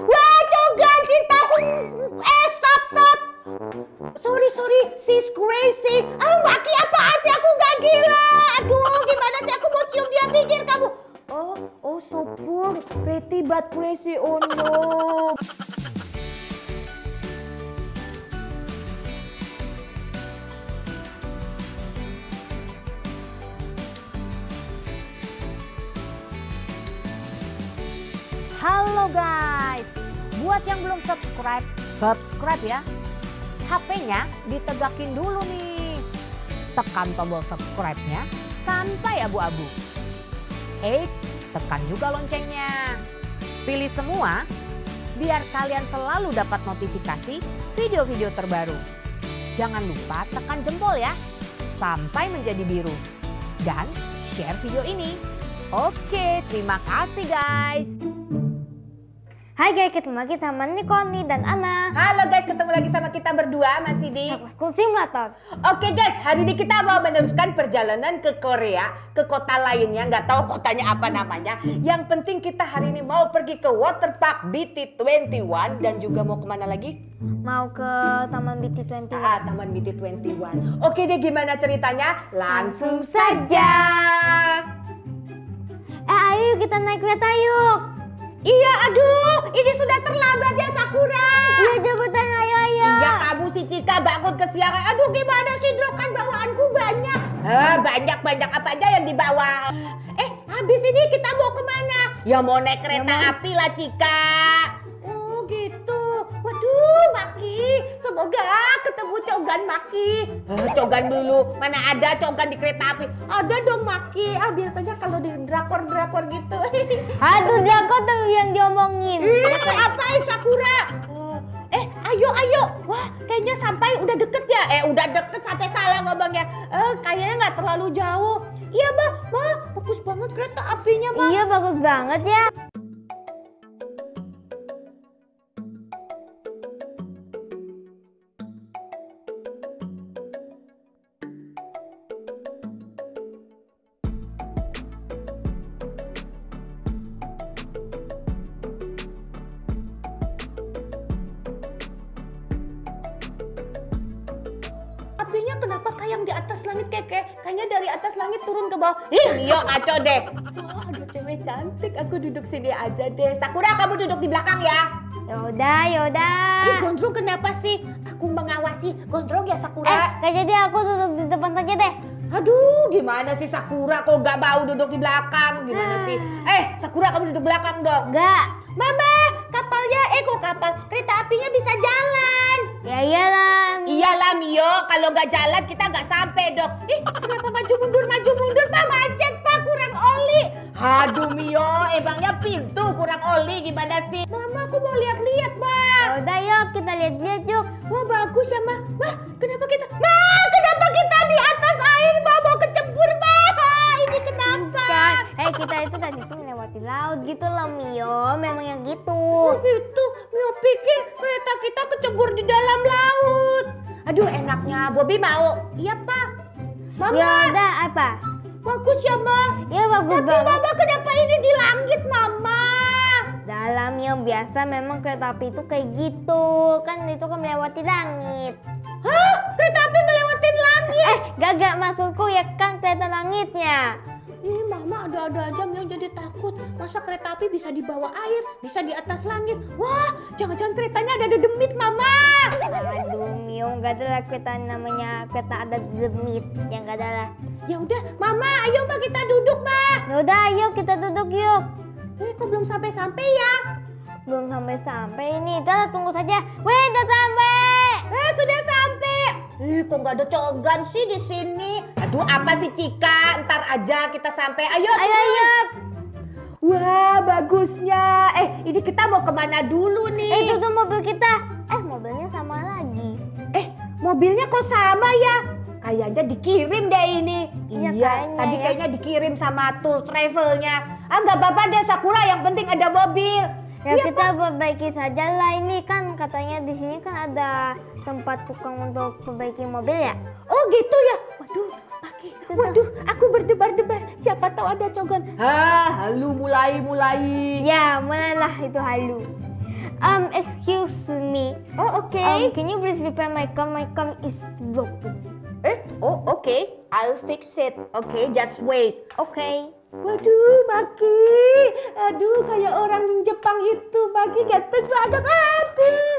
Wah, juga cintaku. Stop. Sorry, she's crazy. Aduh, Waki, apaan sih? Aku gak gila. Aduh, gimana sih aku mau cium dia pinggir kamu? Oh, so poor. Pretty but crazy, oh no. Halo guys, buat yang belum subscribe ya. HP-nya ditegakin dulu nih. Tekan tombol subscribe-nya sampai abu-abu. Tekan juga loncengnya. Pilih semua biar kalian selalu dapat notifikasi video-video terbaru. Jangan lupa tekan jempol ya sampai menjadi biru. Dan share video ini. Oke, terima kasih guys. Hai guys, ketemu lagi sama Nikoni dan Ana. Halo guys, ketemu lagi sama kita berdua masih di Aku Simulator. Oke guys, hari ini kita mau meneruskan perjalanan ke Korea, ke kota lainnya, nggak tahu kotanya apa namanya. Yang penting kita hari ini mau pergi ke Water Park BT21 dan juga mau kemana lagi? Mau ke Taman BT21. Taman BT21. Oke deh, gimana ceritanya? Langsung saja. Ayo kita naik kereta yuk. Iya, aduh, ini sudah terlambat ya Sakura. Iya, cepetan, ayo. Iya, kamu si Cika bangun kesiangan. Aduh, gimana sih Dro, kan bawaanku banyak. Banyak apa aja yang dibawa. Habis ini kita mau kemana? Ya mau naik kereta api lah Cika. Oh gitu. Waduh, Maki, semoga ketemu Cogan Maki. Cogan dulu, mana ada Cogan di kereta api? Ada dong Maki. Biasanya kalau di drakor gitu. Aduh, drakor tuh yang diomongin. Apain Sakura? Ayo. Wah, kayaknya sampai udah deket ya. Udah deket sampai salah ngomongnya. Kayaknya nggak terlalu jauh. Iya, Mbak, bagus banget kereta apinya, Mbak. Iya, bagus banget ya. Kenapa kayak yang di atas langit kayaknya dari atas langit turun ke bawah. Iya, ngaco deh. Aduh, cewek cantik, aku duduk sini aja deh. Sakura, kamu duduk di belakang ya. Yaudah. Gondrong kenapa sih? Aku mengawasi Gondrong ya Sakura. Gak jadi, aku duduk di depan aja deh. Aduh, gimana sih Sakura, kok gak mau duduk di belakang? Gimana sih? Sakura, kamu duduk belakang dong. Enggak. Mama, kapalnya, kereta apinya bisa jalan. Ya iyalah Mio, kalau nggak jalan kita nggak sampai dok. Kenapa maju mundur Pak, macet Pak, kurang oli. Aduh Mio, emangnya pintu kurang oli gimana sih? Mama, aku mau lihat-lihat Pak. Udah yuk, kita lihat-lihat yuk. Wah bagus ya Ma. Wah, kenapa kita di atas air Ma, mau kecebur Ma. Ini kenapa? Kita itu tadi tuh melewati laut gitu loh Mio, memang yang gitu. Oh gitu, Mio pikir kereta kita kecebur di dalam laut. Aduh, enaknya Bobby mau. Iya Pak. Mama. Ya udah apa? Bagus ya Ma. Ya bagus banget. Tapi Mama, kenapa ini di langit Mama? Dalam Mio, biasa memang kereta api itu kayak gitu. Kan itu kan melewati langit. Hah? Kereta api melewati langit? Gagak maksudku ya kan kereta langitnya. Ih Mama, ada-ada aja Mio jadi takut. Masa kereta api bisa di bawah air, bisa di atas langit. Wah, jangan-jangan keretanya ada demit Mama. Aduh Mio, gak ada lah kereta namanya kereta ada demit. Yang gak ada lah. Ya udah Mama, ayo Ma kita duduk Ma. Yaudah ayo kita duduk yuk. Kok belum sampai-sampai ya? Belum sampai-sampai ini, kita tunggu saja. Wih, udah sampai. Sudah sampai. Kok nggak ada Cogan sih di sini? Aduh, apa sih Cika? Ntar aja kita sampai. Ayo. Wah, bagusnya. Ini kita mau kemana dulu nih? Itu tuh mobil kita. Mobilnya sama lagi. Mobilnya kok sama ya? Kayaknya dikirim deh ini. Iya, tadi kayaknya dikirim sama tour travelnya. Nggak apa-apa deh Sakura, yang penting ada mobil. Ya kita perbaiki saja lah, ini kan katanya di sini kan ada tempat tukang untuk perbaiki mobil ya. Oh gitu ya. Waduh, Maki. Waduh, aku berdebar-debar. Siapa tahu ada Cogan. Halu mulai. Ya mulailah itu halu. me. Oh, okay. Can you please repair my car? My car is broken. Eh? Oh, okay. I'll fix it. Okay, just wait. Okay. Waduh, Maki. Aduh, kayak orang Jepang itu. Maki ganteng banget. Aduh.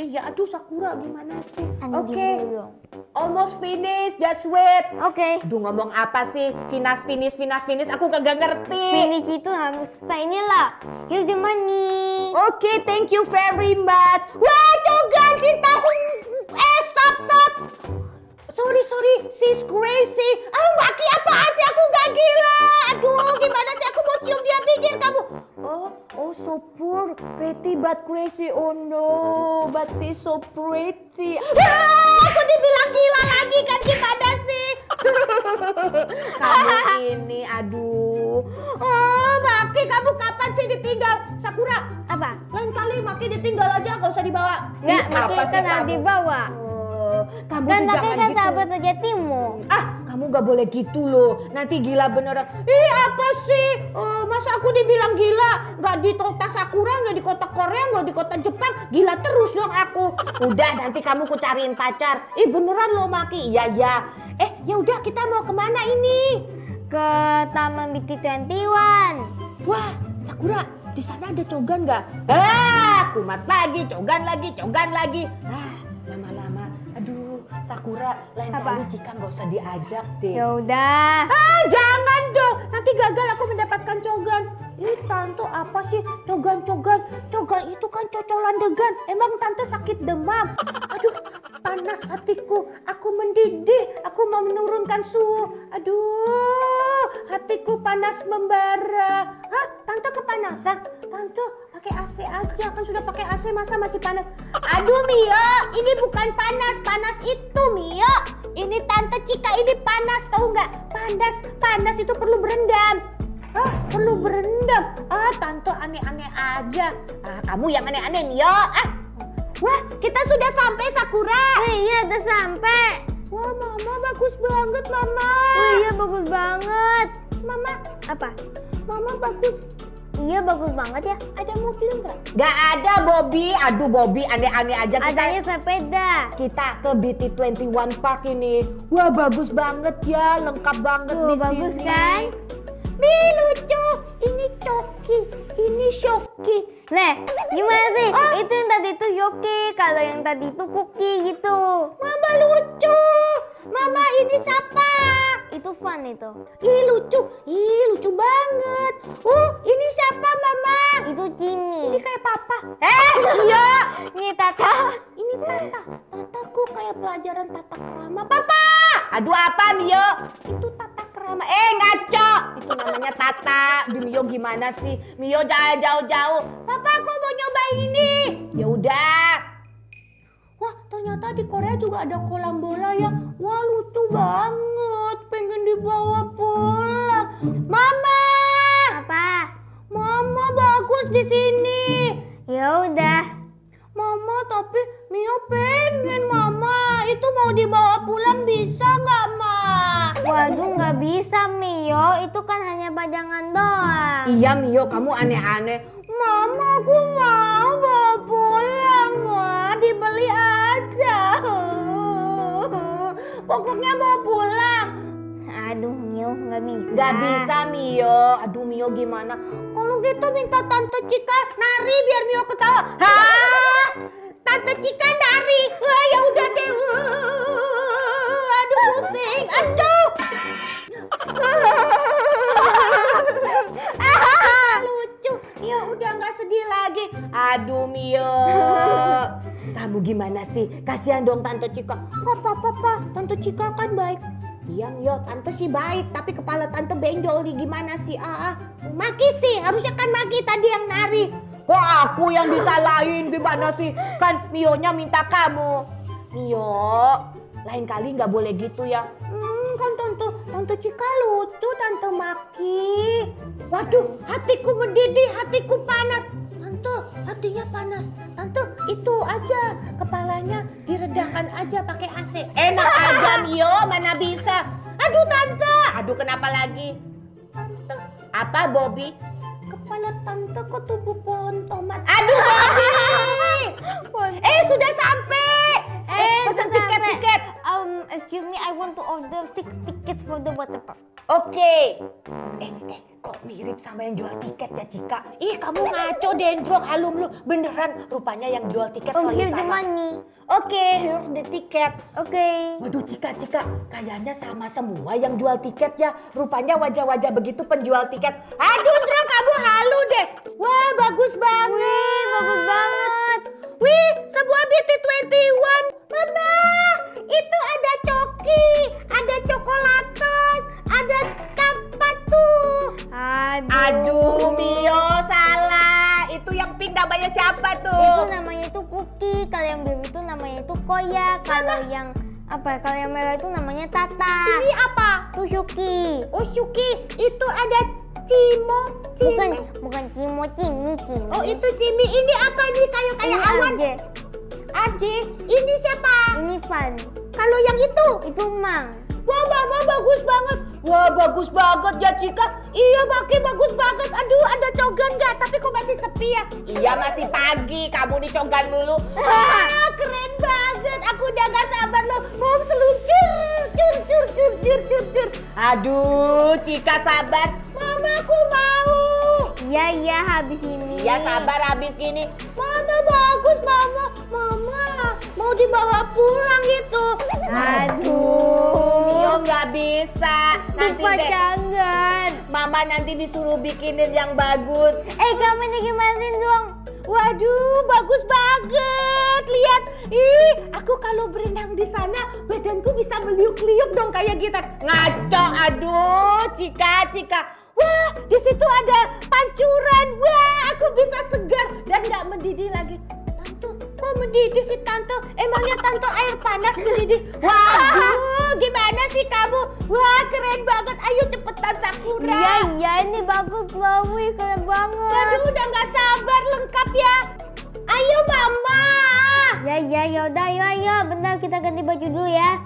Ya, aduh Sakura gimana sih? Oke. Almost finished, just wait. Oke. Aduh, ngomong apa sih? Finish. Aku kagak ngerti. Finish itu harus sign-nya lah. Give the money. Oke, thank you very much. Wah, juga cinta. Stop. Sorry, she's crazy. Ah, Maki apaan sih? Aku gak gila. Aduh, gimana sih? Aku mau cium dia pinggir kamu. Oh, so poor, pretty but crazy. Oh no, but she's so pretty. Ah, aku dibilang gila lagi kan? Gimana sih? Kamu ini, aduh. Oh, Maki, kamu kapan sih ditinggal? Sakura, apa? Lain kali Maki ditinggal aja, gak usah dibawa. Nggak, Maki kan harus dibawa. Kamu kan Maki kan sahabat sejatimu. Ah, kamu gak boleh gitu loh. Nanti gila beneran. Ih, apa sih? Masa aku dibilang gila? Gak di kota Sakura, gak di kota Korea, gak di kota Jepang. Gila terus dong aku. Udah, nanti kamu ku cariin pacar. Ih, beneran loh Maki. Iya. Eh, ya udah, kita mau kemana ini? Ke Taman BT21. Wah, Sakura, di sana ada cogan gak? Ah, kumat lagi, cogan lagi. Ah, lama-lama. Aduh, Sakura, lain kali Cika nggak usah diajak deh. Ya udah. Ah, jangan dong. Nanti gagal aku mendapatkan cogan. Ih, Tante, apa sih cogan? Cogan itu kan cocolan degan. Emang Tante sakit demam? Aduh, panas hatiku. Aku mendidih. Aku mau menurunkan suhu. Aduh, hatiku panas membara. Hah, Tante kepanasan? Tante, pakai AC aja. Kan sudah pakai AC, masa masih panas? Aduh, Mio, ini bukan panas. Panas itu, Mio. Ini Tante Cika, ini panas, tahu nggak? Panas itu perlu berendam. Ah, perlu berendam. Ah, Tante aneh-aneh aja. Ah, kamu yang aneh-aneh, Mio. Ah, wah, kita sudah sampai Sakura. Iya, udah sampai. Wah, Mama bagus banget, Mama. Oh, iya, bagus banget. Mama, apa? Mama bagus. Iya, bagus banget ya. Ada mobil nggak? Nggak ada, Bobby. Aduh, Bobby aneh-aneh aja. Adanya sepeda. Kita ke BT21 Park ini. Wah, bagus banget ya. Lengkap banget di sini. Bagus kan? Ih, lucu, ini Coki, ini Shoki. Leh, gimana sih? Oh. Itu yang tadi itu Shoki, kalau yang tadi itu Kuki gitu. Mama lucu, Mama ini siapa? Itu Fun itu. Ih lucu banget. Ini siapa Mama? Itu Jimmy. Ini kayak Papa. Iya. Ini Tata. Ini Tata. Tata kok kayak pelajaran tata krama. Papa. Aduh apa Mio? Itu tata krama. Ngaco. Itu namanya Tata. Aduh Mio gimana sih? Mio jangan jauh-jauh. Papa aku mau nyobain ini. Ya udah. Wah, ternyata di Korea juga ada kolam bola ya. Wah, lucu banget. Pengen dibawa pulang. Mama! Apa? Mama bagus di sini. Ya udah. Mama, tapi Mio pengen Mama. Itu mau dibawa pulang bisa nggak, Ma? Waduh, nggak bisa, Mio. Itu kan hanya pajangan doang. Iya, Mio. Kamu aneh-aneh. Mama, aku mau bawa pulang, Ma. Dibeli aja. Pokoknya mau pulang. Aduh, Mio, nggak bisa. Nggak bisa, Mio. Aduh, Mio gimana? Kalau gitu minta Tante Cika nari biar Mio ketawa. Hah? Tante Cika nari? Wah, ya udah deh. Aduh, pusing. Aduh. Mio udah nggak sedih lagi. Aduh Mio, kamu gimana sih? Kasihan dong Tante Cika. Nggak apa-apa, Tante Cika kan baik. Iya Mio, Tante sih baik, tapi kepala Tante benjol nih. Gimana sih? Maki sih, harusnya kan Maki tadi yang nari. Kok aku yang disalahin? Gimana sih? Kan Mionya minta kamu. Mio, lain kali nggak boleh gitu ya. Kan Tante Cika lucu, Tante Maki. Waduh, hatiku mendidih, hatiku panas. Tante, hatinya panas. Tante, itu aja. Kepalanya diredakan aja pakai AC. Enak aja, Mio. Mana bisa. Aduh, Tante. Aduh, kenapa lagi? Tante. Apa, Bobby? Kepala Tante ketubuh pohon tomat. Aduh, Bobby. order 6 tickets for the water park. Oke. Kok mirip sama yang jual tiket ya, Cika? Ih, kamu ngaco, Dendrong, alum lu. Beneran, rupanya yang jual tiket selalu sama. Oke, here's the ticket. Oke. Waduh, Cika, kayaknya sama semua yang jual tiket ya. Rupanya wajah-wajah begitu penjual tiket. Aduh, Drong, kamu halu deh. Wah, bagus banget. Wih, bagus banget. Wih, sebuah BT21. Mama, itu ada coki, ada coklaton, ada tampatu. Aduh, Mio salah. Itu yang pink namanya siapa tuh? Itu namanya itu Kuki, kalau yang biru itu namanya itu Koya, kalau yang apa? Kalau yang merah itu namanya Tata. Ini apa? Tusuki. Usuki, itu ada Cimo. Bukan Cimo, Cimi. Oh, itu Cimi. Ini apa nih? Kayak awan. Aje. Ini siapa? Ini Fan. Kalau yang itu? Itu Mang. Wah, Mama bagus banget. Wah, bagus banget ya, Cika. Iya, Maki bagus banget. Aduh, ada cogan nggak? Tapi kok masih sepi ya? Iya, masih pagi. Kamu di cogan dulu. Wah, keren banget. Aku udah gak sabar loh. Mau seluncur. Cur. Aduh, Cika sabar. Mama, aku mau. Iya, habis ini. Iya, sabar habis gini. Mama bagus, Mama mau dibawa pulang gitu. Aduh, Mio nggak bisa. Nanti deh. Mama nanti disuruh bikinin yang bagus. Kamu ini gimana dong? Waduh, bagus banget. Lihat, aku kalau berenang di sana badanku bisa meliuk-liuk dong kayak gitar. Ngaco, aduh, Cika. Wah, di situ ada pancuran. Wah, aku bisa segar dan nggak mendidih lagi. Tante, kok mendidih sih Tante? Emangnya Tante air panas mendidih? Waduh, gimana sih kamu? Wah, keren banget. Ayo cepetan Sakura. Iya, ini bagus loh, wih, keren banget. Waduh, udah nggak sabar, lengkap ya. Ayo Mama. Ya udah, ayo. Bentar kita ganti baju dulu ya.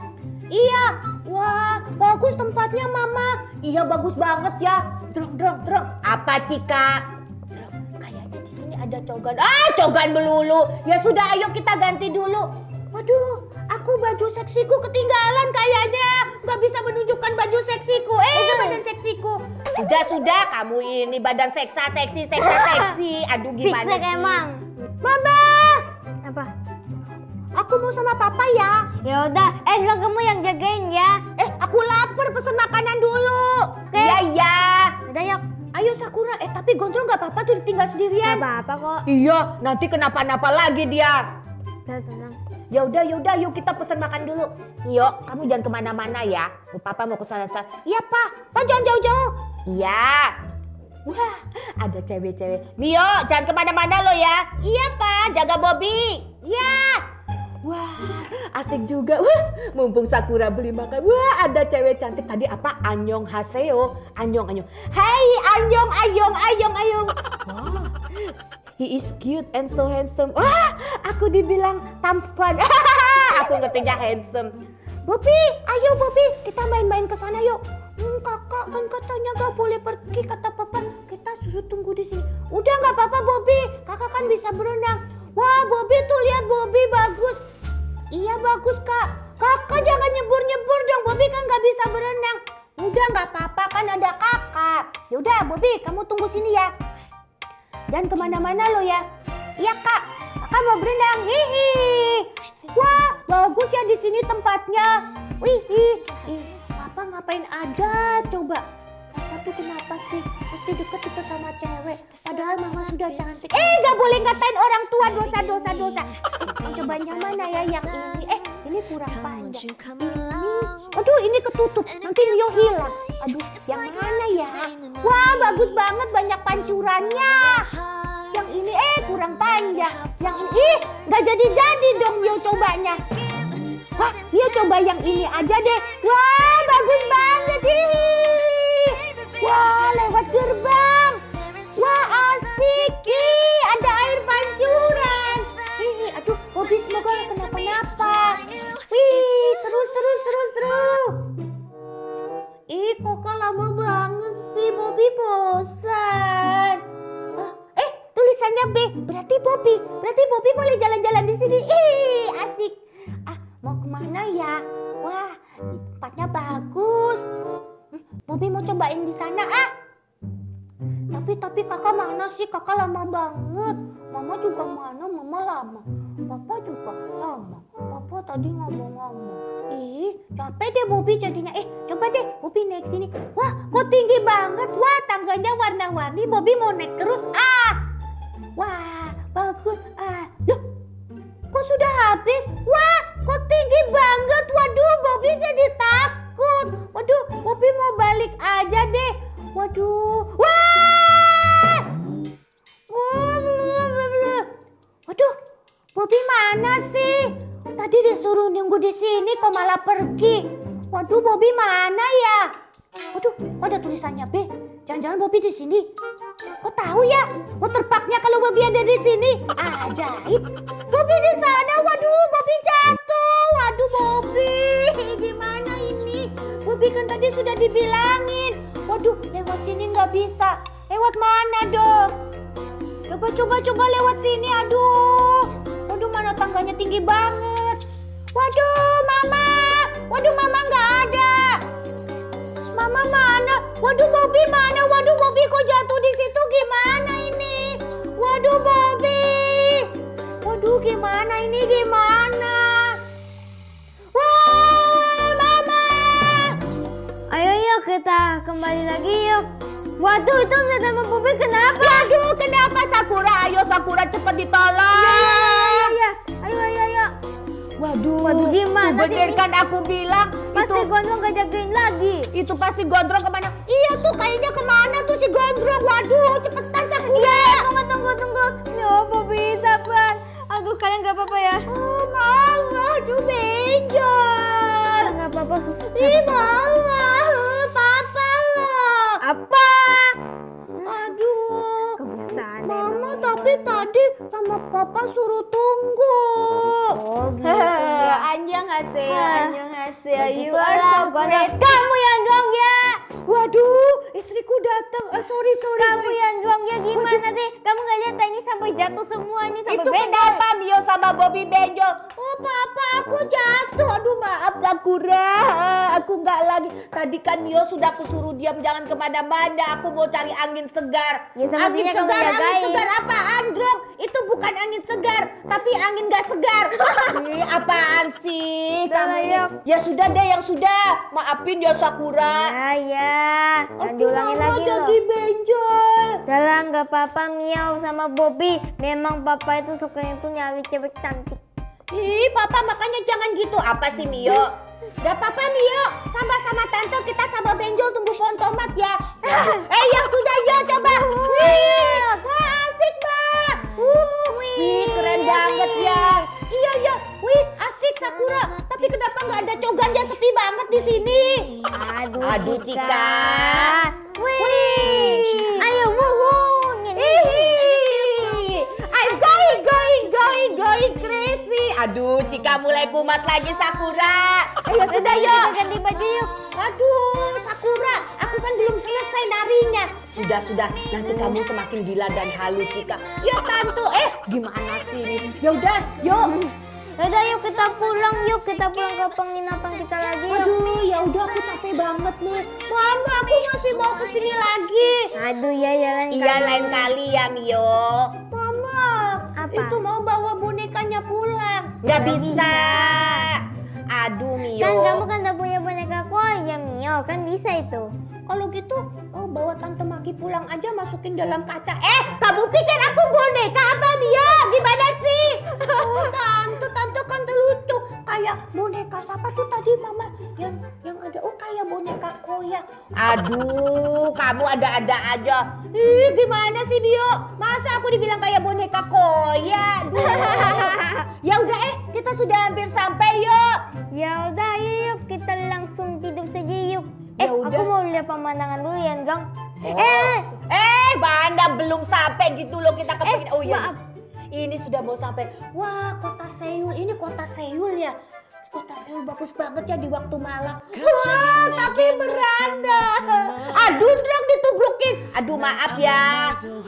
Iya. Wah, bagus tempatnya Mama. Iya, bagus banget ya. Drong. Apa, Cika? Drong, kayaknya di sini ada cogan. Ah, cogan melulu. Ya sudah, ayo kita ganti dulu. Waduh, aku baju seksiku ketinggalan kayaknya. Gak bisa menunjukkan baju seksiku. Badan seksiku. Sudah, kamu ini badan seksi. Aduh, gimana sih? Emang. Mama. Apa? Aku mau sama Papa ya. Ya udah, Drong, kamu yang jagain ya. Aku lapar, pesen makanan dulu. Iya. Udah yuk. Ayo Sakura, tapi Gondrong nggak apa-apa tuh ditinggal sendirian. Nggak apa-apa kok. Iya, nanti kenapa-napa lagi dia. Udah, tenang. Ya udah, yuk kita pesen makan dulu. Yuk, kamu jangan kemana-mana ya. Papa mau kesana. Iya, Pak jangan jauh-jauh. Iya. Wah, ada cewek-cewek. Mio, jangan kemana-mana lo ya. Iya, Pak, jaga Bobby. Iya. Wah, asik juga. Wah, mumpung Sakura beli makan. Wah, ada cewek cantik tadi apa? Annyeonghaseyo. Annyeong. Hai, Annyeong. Wah, he is cute and so handsome. Wah, aku dibilang tampan. Aku ngertinya handsome. Bobby, ayo Bobby, kita main-main ke sana yuk. Kakak kan katanya gak boleh pergi kata Papa. Kita suruh tunggu di sini. Udah gak apa-apa Bobby, kakak kan bisa berenang. Wah, Bobby tuh lihat Bobby bagus. Iya bagus Kak. Kakak jangan nyebur dong. Bobby kan nggak bisa berenang. Udah nggak apa-apa kan ada kakak. Yaudah Bobby kamu tunggu sini ya. Jangan kemana-mana lo ya. Iya Kak. Kakak mau berenang. Hihi. Wah bagus ya di sini tempatnya. Wih. Papa ngapain aja coba. Papa tuh kenapa sih? Mesti deket sama cewek. Padahal Mama sudah cantik. Nggak boleh ngatain orang tua dosa. Coba yang mana ya yang ini? Ini kurang panjang. Aduh ini ketutup. Nanti Mio hilang. Aduh yang mana ya? Wah bagus banget banyak pancurannya. Yang ini kurang panjang. Yang ini nggak jadi dong Mio cobanya. Wah Mio coba yang ini aja deh. Wah bagus banget ini. Wah lewat gerbang. Wah asik. Ada air pancuran. Aduh Bobby semoga kenapa-napa. Wih seru. Kok lama banget sih Bobby bosan. Tulisannya B berarti Bobby boleh jalan-jalan di sini. Asik. Mau kemana ya? Wah tempat tempatnya bagus. Bobi mau cobain di sana, ah. Tapi kakak mana sih? Kakak lama banget. Mama juga mana? Mama lama. Papa juga lama. Papa tadi ngomong-ngomong. Ih, capek deh Bobi jadinya. Coba deh Bobi naik sini. Wah, kok tinggi banget. Wah, tangganya warna-warni. Bobi mau naik terus, ah. Wah, bagus, ah. Loh, kok sudah habis? Wah, kok tinggi banget. Waduh, Bobi jadi takut. Waduh, Bobi mau balik aja deh. Waduh, wah. Waduh, Bobi mana sih? Tadi disuruh nunggu di sini kok malah pergi. Waduh, Bobi mana ya? Waduh, kok ada tulisannya B? Jangan-jangan Bobi di sini? Kok tahu ya? Water Park-nya kalau Bobi ada di sini. Ajaib. Bobi di sana. Waduh, Bobi jatuh. Waduh, Bobi. Gimana ini? Bobi kan tadi sudah dibilangin. Waduh, lewat sini nggak bisa. Lewat mana dong? Coba lewat sini. Aduh. Waduh, mana tangganya tinggi banget. Waduh, Mama. Waduh, Mama nggak ada. Mama mana? Waduh, Bobi mana? Waduh, Bobi kok jatuh di situ? Gimana ini? Waduh, Bobi. Waduh, gimana ini? Gimana? Wah, Mama. Ayo yuk kita kembali lagi yuk. Waduh, itu nggak sama Bobi kenapa? Waduh, kenapa Sakura? Ayo Sakura cepat ditolong. Iya. Ayo. Waduh, gimana? Bener kan aku bilang? Pasti itu Gondrong gak jagain lagi. Itu pasti Gondrong kemana? Iya tuh kayaknya kemana tuh si Gondrong. Waduh, cepetan Sakura. Iya, tunggu. No, Bobi, sabar. Aduh, kalian gak apa-apa ya? Oh, Mama, aduh benjol. Gak apa-apa, Susu. Ih, Mama, Papa loh. Apa? Aduh. Kebiasaan Mama, tapi tadi sama Papa suruh tunggu. Oh, gitu. Annyeonghaseyo, you are so great. Kamu yang doang ya. Waduh, istriku datang. Sorry. Kamu yang doang ya, gimana sih? Kamu gak lihat ini sampai jatuh semuanya sampai benjol. Itu kenapa Mio sama Bobi benjol? Oh, Papa aku jatuh. Aduh, maaf Sakura. Aku gak lagi. Tadi kan Mio sudah aku suruh diam jangan kemana-mana. Aku mau cari angin segar. Ya, angin segar apa Androng? Itu bukan angin segar, tapi angin gak segar. Apaan sih kamu? Ya sudah deh yang sudah. Maafin ya Sakura. Ya. Jangan diulangi lagi loh. Jadi benjol. Udah nggak apa-apa Miao sama Bobi. Memang Papa itu sukanya tuh nyawi cewek cantik. Ih, Papa makanya jangan gitu. Apa sih Mio? Gak apa-apa Mio. Sama-sama Tante kita sama benjol tunggu pohon tomat ya. Yang sudah ya coba. Wah asik Mbak. Wih keren banget ya. Iya. Wih asik Sakura. Tapi kenapa nggak ada cogan yang sepi banget di sini? Aduh Cika. Wih. Ayo wuhuu. I'm going crazy. Aduh Cika mulai kumat lagi Sakura. Ayo sudah yuk. Ganti baju yuk. Aduh Sakura, aku kan belum selesai narinya. Sudah. Nanti kamu semakin gila dan halu Cika. Ya Tante. Gimana sih ini? Yaudah yuk. Yaudah yuk kita pulang ke penginapan kita lagi yuk. Aduh yaudah aku capek banget nih. Mama aku masih mau kesini lagi. Aduh lain kali ya Mio. Mama apa? Itu mau bawa bonekanya pulang. Gak bisa. Aduh Mio. Kan kamu kan udah punya boneka Korea Mio kan bisa itu. Kalau gitu bawa Tante Maki pulang aja masukin dalam kaca. Kamu pikir aku boneka apa Mio? Gimana sih? Tante kan lucu. Kayak boneka siapa tuh tadi Mama yang ada kayak boneka Korea. Aduh, kamu ada-ada aja. Ih, gimana sih Mio? Masa aku dibilang kayak boneka Korea? Ya udah kita sudah hampir sampai yuk. Ya udah yuk kita langsung tidur saja yuk. Aku mau lihat pemandangan dulu ya, Gang. Banda belum sampai gitu loh kita kepingin. Maaf. Ini sudah mau sampai. Wah, kota Seoul. Ini kota Seoul ya. Kota Seoul bagus banget ya di waktu malam. Wow, kaki beranda. Aduh, sedang ditubrukin. Aduh, maaf ya. Aduh,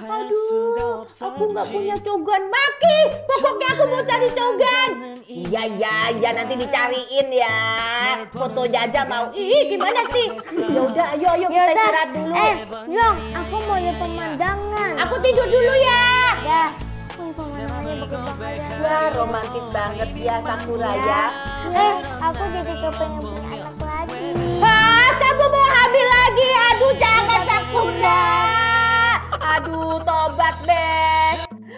aku nggak punya cogan. Maki, pokoknya aku mau cari cogan. Iya, iya, iya, nanti dicariin ya. Fotonya aja mau. Ih, gimana sih? Yaudah, ayo, ayo kita istirahat dulu. Long, aku mau lihat pemandangan. Aku tidur dulu ya. Ya. Wah, romantis banget ya Sakura ya. Aku jadi kepengen punya anak lagi. Hah, kamu mau hamil lagi? Aduh, jangan Sakura. Aduh, tobat deh.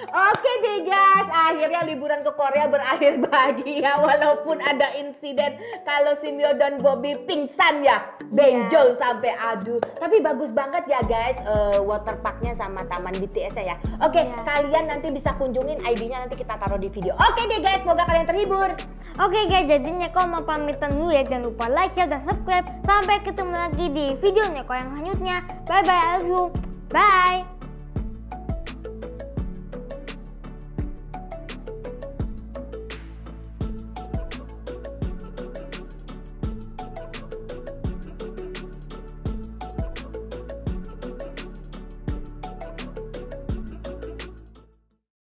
Oke deh guys, akhirnya liburan ke Korea berakhir bahagia walaupun ada insiden kalau si Mio dan Bobby pingsan ya, benjol sampai aduh. Tapi bagus banget ya guys, water parknya sama taman BTS ya. Oke, kalian nanti bisa kunjungin, ID-nya nanti kita taruh di video. Oke deh guys, semoga kalian terhibur. Oke guys, jadi Neko mau pamitan dulu ya, jangan lupa like, share dan subscribe. Sampai ketemu lagi di video Neko yang selanjutnya. Bye bye, I love you. Bye.